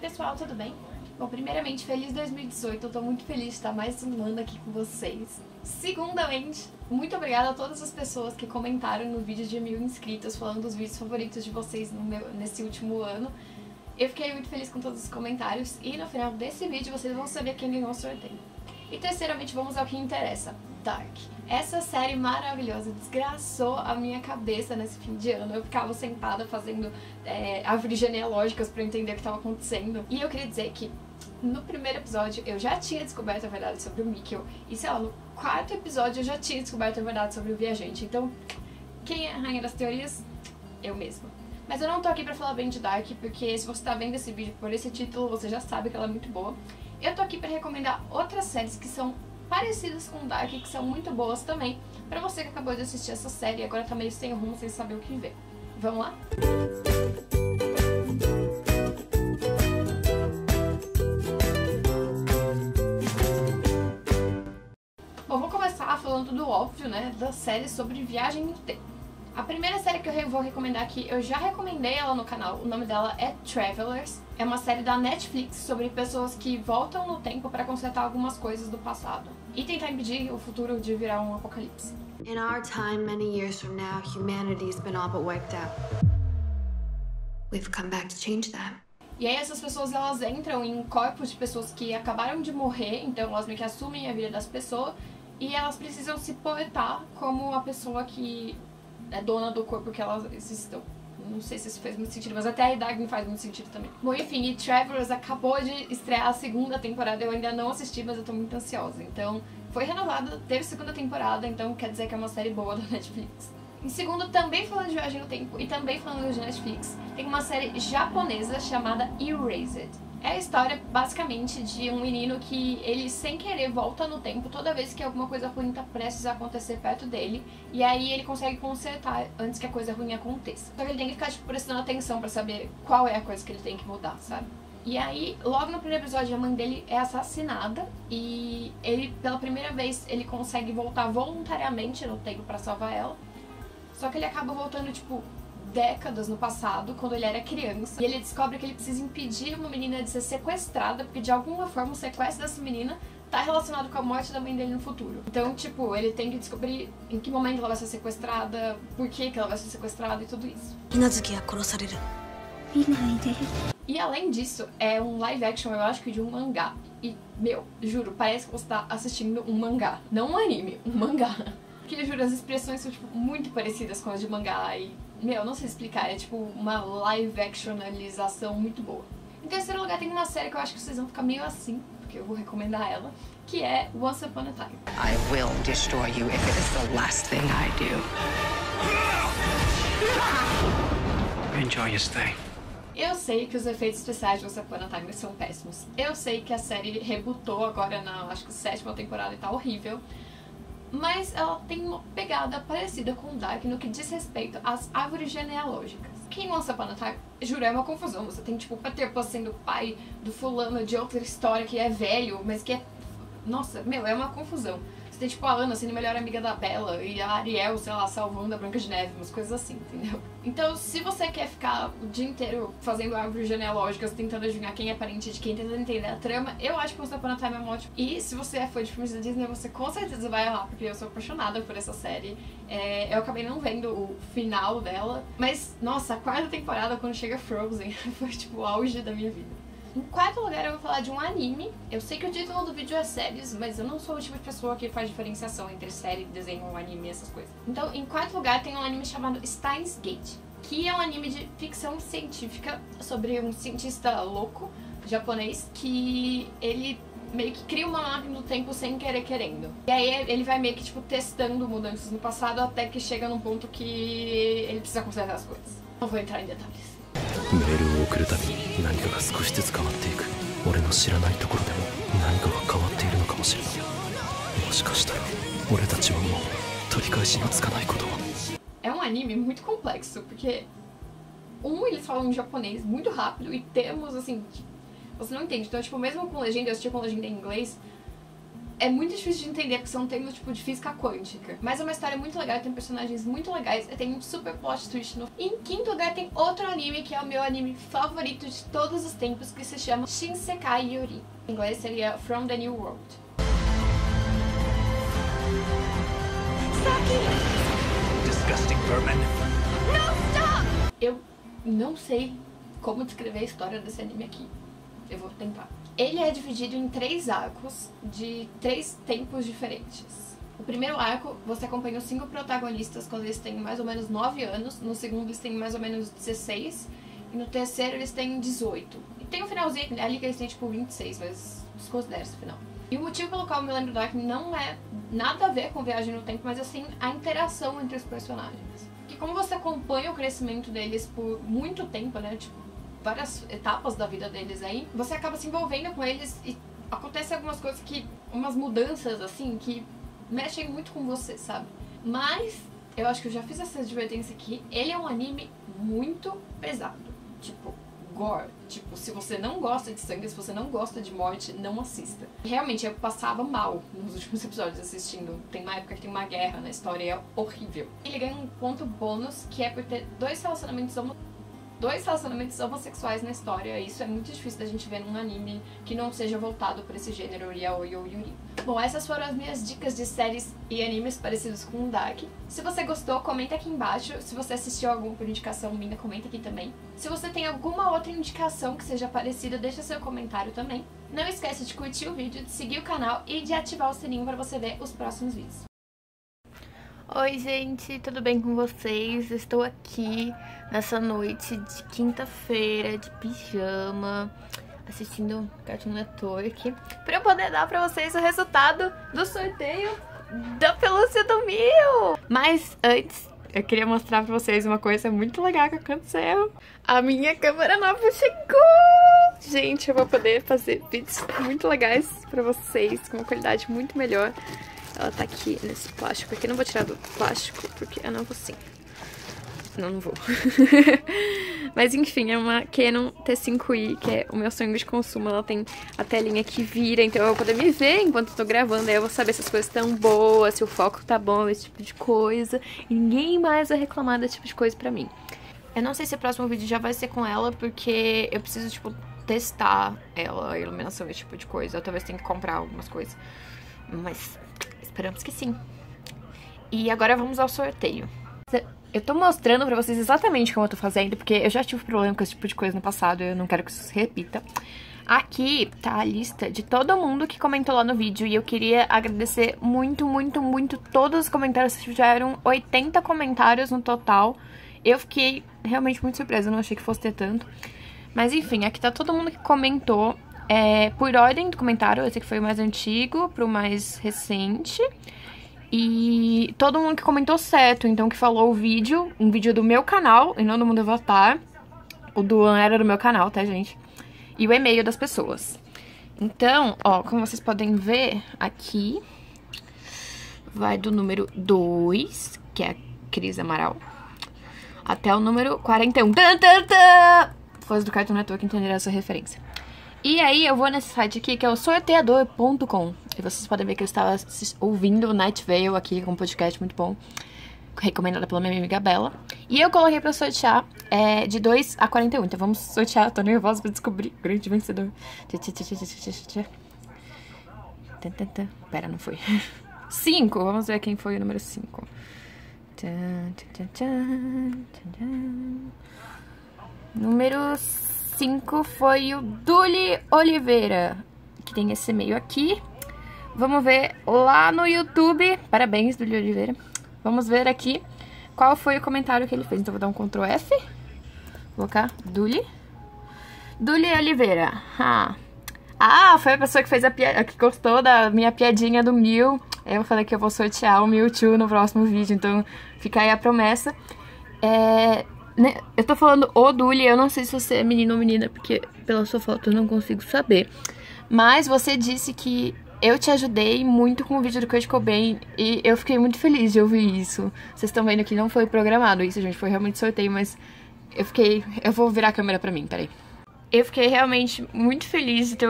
Oi pessoal, tudo bem? Bom, primeiramente, feliz 2018, eu tô muito feliz de estar mais um ano aqui com vocês. Segundamente, muito obrigada a todas as pessoas que comentaram no vídeo de 1000 inscritos falando dos vídeos favoritos de vocês nesse último ano. Eu fiquei muito feliz com todos os comentários e no final desse vídeo vocês vão saber quem ganhou o sorteio. E terceiramente, vamos ao que interessa, Dark. Essa série maravilhosa desgraçou a minha cabeça nesse fim de ano. Eu ficava sentada fazendo árvores genealógicas pra entender o que estava acontecendo. E eu queria dizer que no primeiro episódio eu já tinha descoberto a verdade sobre o Mikkel. E sei lá, no quarto episódio eu já tinha descoberto a verdade sobre o Viajante. Então, quem é a rainha das teorias? Eu mesma. Mas eu não tô aqui pra falar bem de Dark, porque se você tá vendo esse vídeo por esse título, você já sabe que ela é muito boa. Eu tô aqui pra recomendar outras séries que são parecidas com Dark, que são muito boas também, pra você que acabou de assistir essa série e agora tá meio sem rumo, sem saber o que ver. Vamos lá? Bom, vou começar falando do óbvio, né, da série sobre viagem no tempo. A primeira série que eu vou recomendar aqui, eu já recomendei ela no canal, o nome dela é Travelers. É uma série da Netflix sobre pessoas que voltam no tempo para consertar algumas coisas do passado e tentar impedir o futuro de virar um apocalipse. In our time, many years from now, humanity's been all but wiped out. We've come back to change that. E aí essas pessoas, elas entram em corpos de pessoas que acabaram de morrer, então elas meio que assumem a vida das pessoas e elas precisam se portar como a pessoa que é dona do corpo que elas estão. Não sei se isso fez muito sentido, mas até a idade me faz muito sentido também. Bom, enfim, e Travelers acabou de estrear a segunda temporada. Eu ainda não assisti, mas eu tô muito ansiosa. Então, foi renovada, teve segunda temporada, então quer dizer que é uma série boa da Netflix. Em segundo, também falando de viagem no tempo e também falando de Netflix, tem uma série japonesa chamada Erased. É a história, basicamente, de um menino que ele, sem querer, volta no tempo toda vez que alguma coisa ruim tá prestes a acontecer perto dele. E aí ele consegue consertar antes que a coisa ruim aconteça. Só que ele tem que ficar, tipo, prestando atenção pra saber qual é a coisa que ele tem que mudar, sabe? E aí, logo no primeiro episódio, a mãe dele é assassinada e ele, pela primeira vez, ele consegue voltar voluntariamente no tempo pra salvar ela. Só que ele acaba voltando, tipo, décadas no passado, quando ele era criança, e ele descobre que ele precisa impedir uma menina de ser sequestrada, porque de alguma forma o sequestro dessa menina tá relacionado com a morte da mãe dele no futuro. Então, tipo, ele tem que descobrir em que momento ela vai ser sequestrada, por que ela vai ser sequestrada e tudo isso. E além disso, é um live action, eu acho que de um mangá. E, meu, juro, parece que você tá assistindo um mangá. Não um anime, um mangá. Porque, juro, as expressões são, tipo, muito parecidas com as de mangá e, meu, não sei explicar, é tipo uma live-actionalização muito boa. Em terceiro lugar, tem uma série que eu acho que vocês vão ficar meio assim, porque eu vou recomendar ela, que é Once Upon a Time. I will destroy you if it is the last thing I do. Enjoy your stay. Eu sei que os efeitos especiais de Once Upon a Time são péssimos. Eu sei que a série rebootou agora na, acho que, sétima temporada e tá horrível. Mas ela tem uma pegada parecida com Dark no que diz respeito às árvores genealógicas. Que em Once Upon a Time, juro, é uma confusão. Você tem, tipo, Peter Pan sendo pai do fulano de outra história que é velho, mas que é... Nossa, meu, é uma confusão. Você tem, tipo, a Ana sendo a melhor amiga da Bella e a Ariel, sei lá, salvando a Branca de Neve, umas coisas assim, entendeu? Então, se você quer ficar o dia inteiro fazendo árvores genealógicas, tentando adivinhar quem é parente de quem, tentando entender a trama, eu acho que Once Upon a Time é ótimo. E se você é fã de filmes da Disney, você com certeza vai amar, porque eu sou apaixonada por essa série. Eu acabei não vendo o final dela, mas, nossa, a quarta temporada, quando chega Frozen, foi, tipo, o auge da minha vida. Em quarto lugar, eu vou falar de um anime. Eu sei que o título do vídeo é séries, mas eu não sou o tipo de pessoa que faz diferenciação entre série, desenho, anime, essas coisas. Então, em quarto lugar, tem um anime chamado Steins;Gate, que é um anime de ficção científica sobre um cientista louco japonês que ele meio que cria uma nave no tempo sem querer querendo. E aí ele vai meio que, tipo, testando mudanças no passado até que chega num ponto que ele precisa consertar as coisas. Não vou entrar em detalhes. É um anime muito complexo, porque eles falam em japonês muito rápido e termos assim, você não entende. Então, tipo, mesmo com legenda, eu assisti com legenda em inglês, É muito difícil de entender, porque são termos tipo de física quântica. Mas é uma história muito legal, tem personagens muito legais, tem um super plot twist no... E em quinto lugar tem outro anime, que é o meu anime favorito de todos os tempos, que se chama Shinsekai Yori. Em inglês seria From the New World. Disgusting vermin. No, stop! Eu não sei como descrever a história desse anime aqui. Eu vou tentar. Ele é dividido em 3 arcos de 3 tempos diferentes. O primeiro arco, você acompanha os 5 protagonistas quando eles têm mais ou menos 9 anos. No segundo, eles têm mais ou menos 16. E no terceiro, eles têm 18. E tem um finalzinho ali que eles têm tipo 26, mas desconsidera esse final. E o motivo pelo qual eu me lembro do Dark não é nada a ver com viagem no tempo, mas assim, a interação entre os personagens. Que como você acompanha o crescimento deles por muito tempo, né, tipo, várias etapas da vida deles aí, você acaba se envolvendo com eles e acontecem algumas coisas que, umas mudanças assim, que mexem muito com você, sabe? Mas, eu acho que eu já fiz essa advertência aqui, ele é um anime muito pesado, tipo, gore, tipo, se você não gosta de sangue, se você não gosta de morte, não assista. Realmente, eu passava mal nos últimos episódios assistindo, tem uma época que tem uma guerra na história e é horrível. Ele ganha um ponto bônus, que é por ter 2 relacionamentos homossexuais na história. Isso é muito difícil da gente ver num anime que não seja voltado para esse gênero yaoi ou yuri. Bom, essas foram as minhas dicas de séries e animes parecidos com o Dark. Se você gostou, comenta aqui embaixo. Se você assistiu alguma por indicação minha, comenta aqui também. Se você tem alguma outra indicação que seja parecida, deixa seu comentário também. Não esquece de curtir o vídeo, de seguir o canal e de ativar o sininho para você ver os próximos vídeos. Oi gente, tudo bem com vocês? Estou aqui nessa noite de quinta-feira de pijama assistindo Cartoon Network para eu poder dar para vocês o resultado do sorteio da pelúcia do Mil! Mas antes, eu queria mostrar para vocês uma coisa muito legal que aconteceu. A minha câmera nova chegou! Gente, eu vou poder fazer vídeos muito legais para vocês com uma qualidade muito melhor. Ela tá aqui nesse plástico aqui. Eu não vou tirar do plástico, porque eu não vou sim. Não, não vou. Mas enfim, é uma Canon T5i, que é o meu sonho de consumo. Ela tem a telinha que vira, então eu vou poder me ver enquanto eu tô gravando. Aí eu vou saber se as coisas estão boas, se o foco tá bom, esse tipo de coisa. E ninguém mais vai reclamar desse tipo de coisa pra mim. Eu não sei se o próximo vídeo já vai ser com ela, porque eu preciso, tipo, testar ela, a iluminação, esse tipo de coisa. Eu talvez tenha que comprar algumas coisas. Mas esperamos que sim. E agora vamos ao sorteio. Eu tô mostrando pra vocês exatamente como eu tô fazendo, porque eu já tive problema com esse tipo de coisa no passado, eu não quero que isso se repita. Aqui tá a lista de todo mundo que comentou lá no vídeo, e eu queria agradecer muito, muito, muito todos os comentários. Vocês tiveram 80 comentários no total. Eu fiquei realmente muito surpresa, eu não achei que fosse ter tanto. Mas enfim, aqui tá todo mundo que comentou. É, por ordem do comentário, esse aqui foi o mais antigo pro mais recente. E todo mundo que comentou certo, então que falou o vídeo, um vídeo do meu canal, e não do Mundo Avatar. O do An era do meu canal, tá, gente? E o e-mail das pessoas. Então, ó, como vocês podem ver, aqui vai do número 2, que é a Cris Amaral, até o número 41. Fãs do Cartoon Network entenderam essa referência. E aí eu vou nesse site aqui, que é o sorteador.com. E vocês podem ver que eu estava ouvindo o Night Vale aqui, com um podcast muito bom, recomendada pela minha amiga Bela. E eu coloquei pra sortear de 2 a 41. Então vamos sortear, eu tô nervosa pra descobrir o grande vencedor. Pera, não foi. 5, vamos ver quem foi o número 5. Número 5. 5 foi o Duli Oliveira, que tem esse e-mail aqui. Vamos ver lá no YouTube. Parabéns, Duli Oliveira. Vamos ver aqui qual foi o comentário que ele fez. Então vou dar um Ctrl F. Colocar Duli. Duli Oliveira. Ah, foi a pessoa que fez a piada, que gostou da minha piadinha do Mil. Eu falei que eu vou sortear o Mewtwo no próximo vídeo, então fica aí a promessa. Eu tô falando o Duli, eu não sei se você é menino ou menina, porque pela sua foto eu não consigo saber. Mas você disse que eu te ajudei muito com o vídeo do Kurt Cobain, e eu fiquei muito feliz de ouvir isso. Vocês estão vendo que não foi programado isso, gente, foi realmente sorteio, mas eu fiquei... Eu vou virar a câmera pra mim, peraí. Eu fiquei realmente muito feliz de ter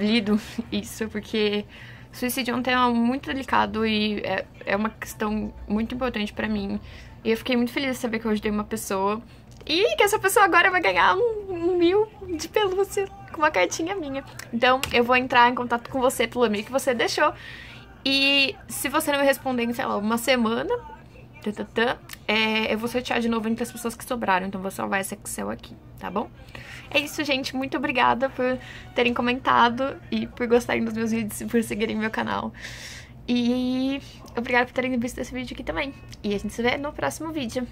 lido isso, porque Suicídio é um tema muito delicado e é uma questão muito importante pra mim. E eu fiquei muito feliz de saber que eu ajudei uma pessoa. E que essa pessoa agora vai ganhar um 1000 de pelúcia com uma cartinha minha. Então eu vou entrar em contato com você pelo e-mail que você deixou. E se você não me responder em, sei lá, uma semana, eu vou sortear de novo entre as pessoas que sobraram. Então vou salvar esse Excel aqui, tá bom? É isso, gente. Muito obrigada por terem comentado e por gostarem dos meus vídeos e por seguirem meu canal. E obrigada por terem visto esse vídeo aqui também. E a gente se vê no próximo vídeo.